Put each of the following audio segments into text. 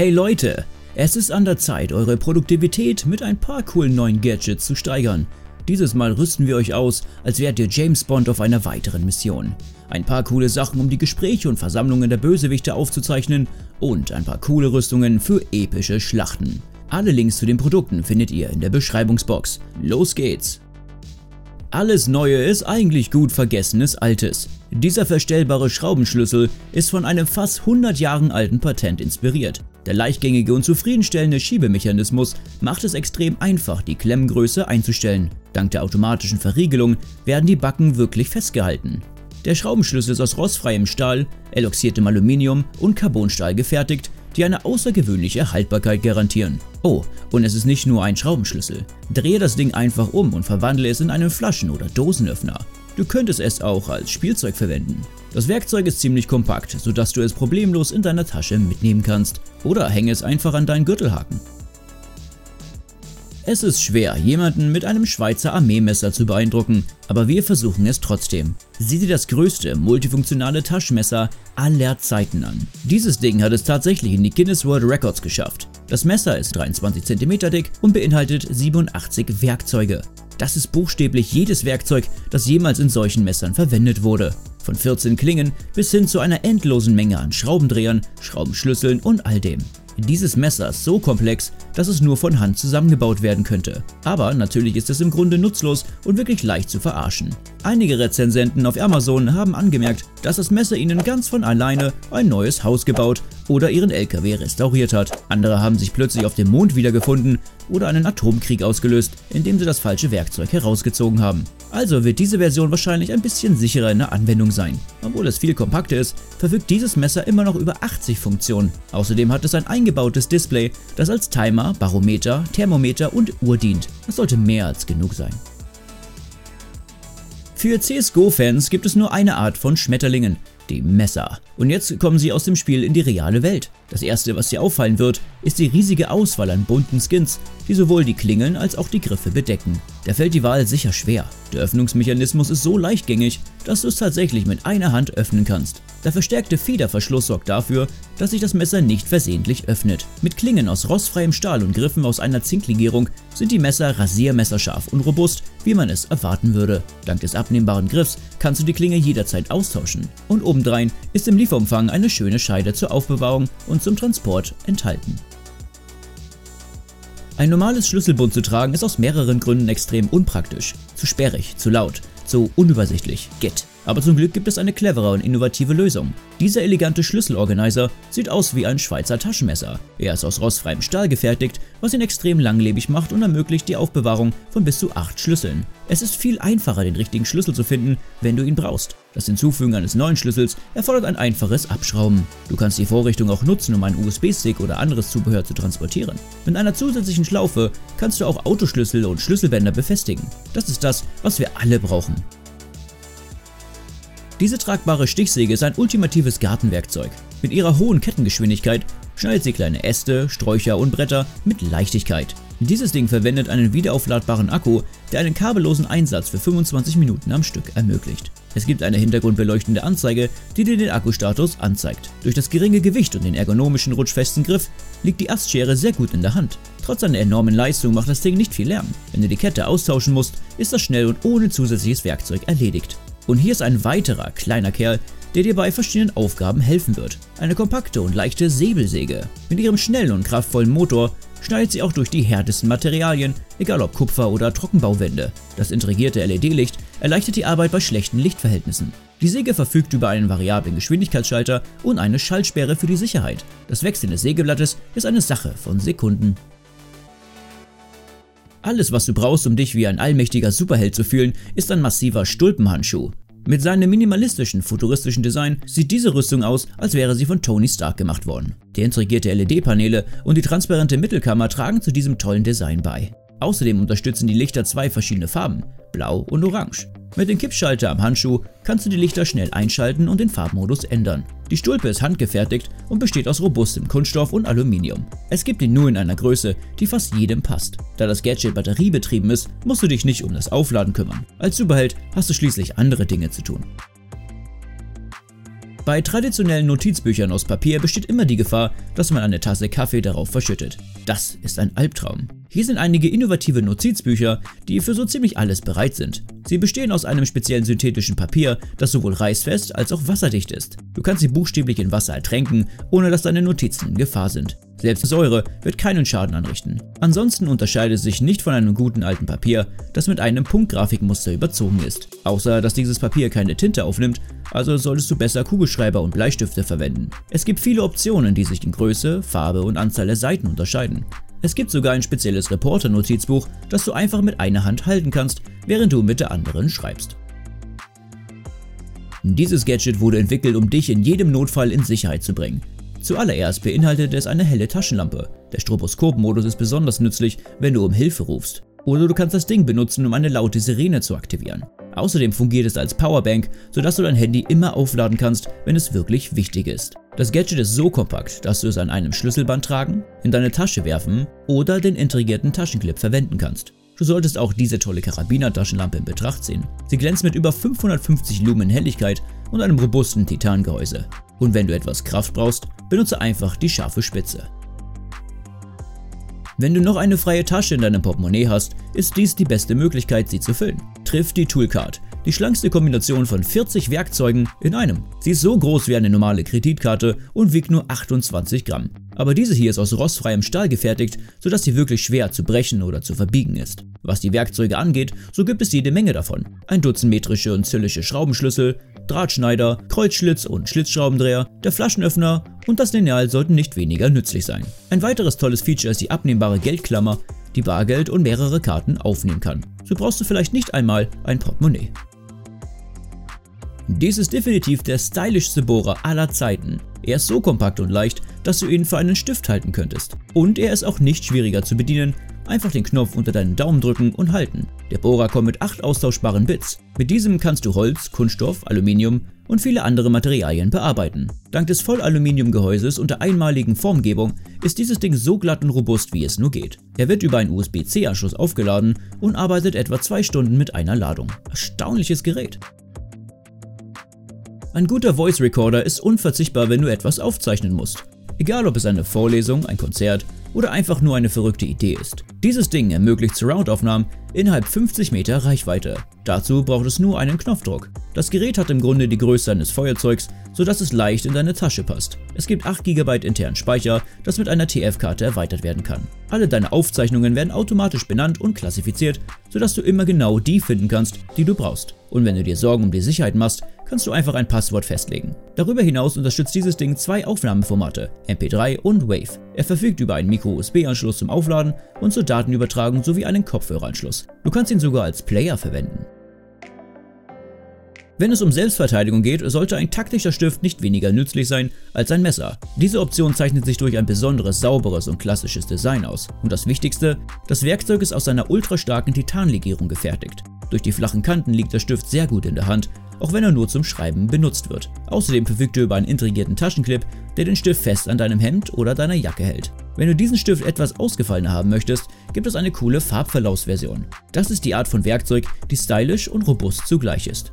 Hey Leute, es ist an der Zeit, eure Produktivität mit ein paar coolen neuen Gadgets zu steigern. Dieses Mal rüsten wir euch aus, als wärt ihr James Bond auf einer weiteren Mission. Ein paar coole Sachen, um die Gespräche und Versammlungen der Bösewichte aufzuzeichnen und ein paar coole Rüstungen für epische Schlachten. Alle Links zu den Produkten findet ihr in der Beschreibungsbox. Los geht's! Alles Neue ist eigentlich gut vergessenes Altes. Dieser verstellbare Schraubenschlüssel ist von einem fast 100 Jahren alten Patent inspiriert. Der leichtgängige und zufriedenstellende Schiebemechanismus macht es extrem einfach, die Klemmgröße einzustellen. Dank der automatischen Verriegelung werden die Backen wirklich festgehalten. Der Schraubenschlüssel ist aus rostfreiem Stahl, eloxiertem Aluminium und Carbonstahl gefertigt, die eine außergewöhnliche Haltbarkeit garantieren. Oh, und es ist nicht nur ein Schraubenschlüssel. Drehe das Ding einfach um und verwandle es in einen Flaschen- oder Dosenöffner. Du könntest es auch als Spielzeug verwenden. Das Werkzeug ist ziemlich kompakt, sodass du es problemlos in deiner Tasche mitnehmen kannst. Oder hänge es einfach an deinen Gürtelhaken. Es ist schwer, jemanden mit einem Schweizer Armeemesser zu beeindrucken, aber wir versuchen es trotzdem. Sieh dir das größte multifunktionale Taschenmesser aller Zeiten an. Dieses Ding hat es tatsächlich in die Guinness World Records geschafft. Das Messer ist 23 cm dick und beinhaltet 87 Werkzeuge. Das ist buchstäblich jedes Werkzeug, das jemals in solchen Messern verwendet wurde. Von 14 Klingen bis hin zu einer endlosen Menge an Schraubendrehern, Schraubenschlüsseln und all dem. Dieses Messer ist so komplex, dass es nur von Hand zusammengebaut werden könnte. Aber natürlich ist es im Grunde nutzlos und wirklich leicht zu verarschen. Einige Rezensenten auf Amazon haben angemerkt, dass das Messer ihnen ganz von alleine ein neues Haus gebaut oder ihren LKW restauriert hat. Andere haben sich plötzlich auf dem Mond wiedergefunden oder einen Atomkrieg ausgelöst, indem sie das falsche Werkzeug herausgezogen haben. Also wird diese Version wahrscheinlich ein bisschen sicherer in der Anwendung sein. Obwohl es viel kompakter ist, verfügt dieses Messer immer noch über 80 Funktionen. Außerdem hat es ein eingebautes Display, das als Timer, Barometer, Thermometer und Uhr dient. Das sollte mehr als genug sein. Für CSGO-Fans gibt es nur eine Art von Schmetterlingen, die Messer. Und jetzt kommen sie aus dem Spiel in die reale Welt. Das erste, was dir auffallen wird, ist die riesige Auswahl an bunten Skins, die sowohl die Klingen als auch die Griffe bedecken. Da fällt die Wahl sicher schwer. Der Öffnungsmechanismus ist so leichtgängig, dass du es tatsächlich mit einer Hand öffnen kannst. Der verstärkte Federverschluss sorgt dafür, dass sich das Messer nicht versehentlich öffnet. Mit Klingen aus rostfreiem Stahl und Griffen aus einer Zinklegierung sind die Messer rasiermesserscharf und robust, wie man es erwarten würde. Dank des abnehmbaren Griffs kannst du die Klinge jederzeit austauschen. Und obendrein ist im Lieferumfang eine schöne Scheide zur Aufbewahrung und zum Transport enthalten. Ein normales Schlüsselbund zu tragen ist aus mehreren Gründen extrem unpraktisch. Zu sperrig, zu laut, zu unübersichtlich, Git. Aber zum Glück gibt es eine clevere und innovative Lösung. Dieser elegante Schlüsselorganizer sieht aus wie ein Schweizer Taschenmesser. Er ist aus rostfreiem Stahl gefertigt, was ihn extrem langlebig macht und ermöglicht die Aufbewahrung von bis zu 8 Schlüsseln. Es ist viel einfacher, den richtigen Schlüssel zu finden, wenn du ihn brauchst. Das Hinzufügen eines neuen Schlüssels erfordert ein einfaches Abschrauben. Du kannst die Vorrichtung auch nutzen, um einen USB-Stick oder anderes Zubehör zu transportieren. Mit einer zusätzlichen Schlaufe kannst du auch Autoschlüssel und Schlüsselbänder befestigen. Das ist das, was wir alle brauchen. Diese tragbare Stichsäge ist ein ultimatives Gartenwerkzeug. Mit ihrer hohen Kettengeschwindigkeit schneidet sie kleine Äste, Sträucher und Bretter mit Leichtigkeit. Dieses Ding verwendet einen wiederaufladbaren Akku, der einen kabellosen Einsatz für 25 Minuten am Stück ermöglicht. Es gibt eine hintergrundbeleuchtende Anzeige, die dir den Akkustatus anzeigt. Durch das geringe Gewicht und den ergonomischen rutschfesten Griff liegt die Astschere sehr gut in der Hand. Trotz seiner enormen Leistung macht das Ding nicht viel Lärm. Wenn du die Kette austauschen musst, ist das schnell und ohne zusätzliches Werkzeug erledigt. Und hier ist ein weiterer kleiner Kerl, der dir bei verschiedenen Aufgaben helfen wird. Eine kompakte und leichte Säbelsäge. Mit ihrem schnellen und kraftvollen Motor schneidet sie auch durch die härtesten Materialien, egal ob Kupfer oder Trockenbauwände. Das integrierte LED-Licht erleichtert die Arbeit bei schlechten Lichtverhältnissen. Die Säge verfügt über einen variablen Geschwindigkeitsschalter und eine Schaltsperre für die Sicherheit. Das Wechseln des Sägeblattes ist eine Sache von Sekunden. Alles, was du brauchst, um dich wie ein allmächtiger Superheld zu fühlen, ist ein massiver Stulpenhandschuh. Mit seinem minimalistischen, futuristischen Design sieht diese Rüstung aus, als wäre sie von Tony Stark gemacht worden. Die integrierte LED-Paneele und die transparente Mittelkammer tragen zu diesem tollen Design bei. Außerdem unterstützen die Lichter 2 verschiedene Farben, blau und orange. Mit dem Kippschalter am Handschuh kannst du die Lichter schnell einschalten und den Farbmodus ändern. Die Stulpe ist handgefertigt und besteht aus robustem Kunststoff und Aluminium. Es gibt ihn nur in einer Größe, die fast jedem passt. Da das Gadget batteriebetrieben ist, musst du dich nicht um das Aufladen kümmern. Als Superheld hast du schließlich andere Dinge zu tun. Bei traditionellen Notizbüchern aus Papier besteht immer die Gefahr, dass man eine Tasse Kaffee darauf verschüttet. Das ist ein Albtraum. Hier sind einige innovative Notizbücher, die für so ziemlich alles bereit sind. Sie bestehen aus einem speziellen synthetischen Papier, das sowohl reißfest als auch wasserdicht ist. Du kannst sie buchstäblich in Wasser ertränken, ohne dass deine Notizen in Gefahr sind. Selbst Säure wird keinen Schaden anrichten. Ansonsten unterscheidet es sich nicht von einem guten alten Papier, das mit einem Punktgrafikmuster überzogen ist. Außer, dass dieses Papier keine Tinte aufnimmt, also solltest du besser Kugelschreiber und Bleistifte verwenden. Es gibt viele Optionen, die sich in Größe, Farbe und Anzahl der Seiten unterscheiden. Es gibt sogar ein spezielles Reporter-Notizbuch, das du einfach mit einer Hand halten kannst, während du mit der anderen schreibst. Dieses Gadget wurde entwickelt, um dich in jedem Notfall in Sicherheit zu bringen. Zuallererst beinhaltet es eine helle Taschenlampe. Der Stroboskop-Modus ist besonders nützlich, wenn du um Hilfe rufst. Oder du kannst das Ding benutzen, um eine laute Sirene zu aktivieren. Außerdem fungiert es als Powerbank, sodass du dein Handy immer aufladen kannst, wenn es wirklich wichtig ist. Das Gadget ist so kompakt, dass du es an einem Schlüsselband tragen, in deine Tasche werfen oder den integrierten Taschenclip verwenden kannst. Du solltest auch diese tolle Karabiner-Taschenlampe in Betracht ziehen. Sie glänzt mit über 550 Lumen Helligkeit und einem robusten Titangehäuse. Und wenn du etwas Kraft brauchst, benutze einfach die scharfe Spitze. Wenn du noch eine freie Tasche in deinem Portemonnaie hast, ist dies die beste Möglichkeit, sie zu füllen. Triff die Toolcard, die schlankste Kombination von 40 Werkzeugen in einem. Sie ist so groß wie eine normale Kreditkarte und wiegt nur 28 Gramm. Aber diese hier ist aus rostfreiem Stahl gefertigt, sodass sie wirklich schwer zu brechen oder zu verbiegen ist. Was die Werkzeuge angeht, so gibt es jede Menge davon. Ein Dutzend metrische und zyllische Schraubenschlüssel, Drahtschneider, Kreuzschlitz und Schlitzschraubendreher, der Flaschenöffner und das Lineal sollten nicht weniger nützlich sein. Ein weiteres tolles Feature ist die abnehmbare Geldklammer, die Bargeld und mehrere Karten aufnehmen kann. So brauchst du vielleicht nicht einmal ein Portemonnaie. Dies ist definitiv der stylischste Bohrer aller Zeiten. Er ist so kompakt und leicht, dass du ihn für einen Stift halten könntest. Und er ist auch nicht schwieriger zu bedienen, einfach den Knopf unter deinen Daumen drücken und halten. Der Bohrer kommt mit 8 austauschbaren Bits. Mit diesem kannst du Holz, Kunststoff, Aluminium und viele andere Materialien bearbeiten. Dank des Vollaluminiumgehäuses und der einmaligen Formgebung ist dieses Ding so glatt und robust, wie es nur geht. Er wird über einen USB-C-Anschluss aufgeladen und arbeitet etwa 2 Stunden mit einer Ladung. Erstaunliches Gerät! Ein guter Voice Recorder ist unverzichtbar, wenn du etwas aufzeichnen musst. Egal ob es eine Vorlesung, ein Konzert oder einfach nur eine verrückte Idee ist. Dieses Ding ermöglicht Surround-Aufnahmen innerhalb 50 Meter Reichweite. Dazu braucht es nur einen Knopfdruck. Das Gerät hat im Grunde die Größe eines Feuerzeugs, sodass es leicht in deine Tasche passt. Es gibt 8 GB internen Speicher, das mit einer TF-Karte erweitert werden kann. Alle deine Aufzeichnungen werden automatisch benannt und klassifiziert, sodass du immer genau die finden kannst, die du brauchst. Und wenn du dir Sorgen um die Sicherheit machst, kannst du einfach ein Passwort festlegen. Darüber hinaus unterstützt dieses Ding 2 Aufnahmeformate, MP3 und WAV. Er verfügt über einen Micro-USB-Anschluss zum Aufladen und zur Datenübertragung sowie einen Kopfhöreranschluss. Du kannst ihn sogar als Player verwenden. Wenn es um Selbstverteidigung geht, sollte ein taktischer Stift nicht weniger nützlich sein als ein Messer. Diese Option zeichnet sich durch ein besonderes, sauberes und klassisches Design aus. Und das Wichtigste, das Werkzeug ist aus einer ultrastarken Titanlegierung gefertigt. Durch die flachen Kanten liegt der Stift sehr gut in der Hand, auch wenn er nur zum Schreiben benutzt wird. Außerdem verfügt er über einen integrierten Taschenclip, der den Stift fest an deinem Hemd oder deiner Jacke hält. Wenn du diesen Stift etwas ausgefallener haben möchtest, gibt es eine coole Farbverlaufsversion. Das ist die Art von Werkzeug, die stylisch und robust zugleich ist.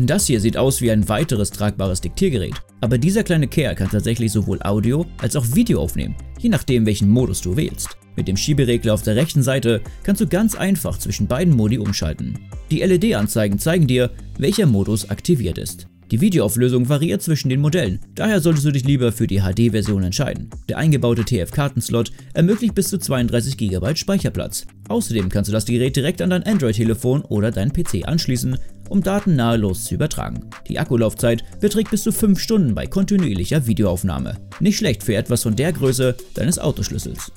Das hier sieht aus wie ein weiteres tragbares Diktiergerät, aber dieser kleine Kerl kann tatsächlich sowohl Audio als auch Video aufnehmen, je nachdem welchen Modus du wählst. Mit dem Schieberegler auf der rechten Seite kannst du ganz einfach zwischen beiden Modi umschalten. Die LED-Anzeigen zeigen dir, welcher Modus aktiviert ist. Die Videoauflösung variiert zwischen den Modellen, daher solltest du dich lieber für die HD-Version entscheiden. Der eingebaute TF-Kartenslot ermöglicht bis zu 32 GB Speicherplatz. Außerdem kannst du das Gerät direkt an dein Android-Telefon oder deinen PC anschließen, um Daten nahelos zu übertragen. Die Akkulaufzeit beträgt bis zu 5 Stunden bei kontinuierlicher Videoaufnahme. Nicht schlecht für etwas von der Größe deines Autoschlüssels.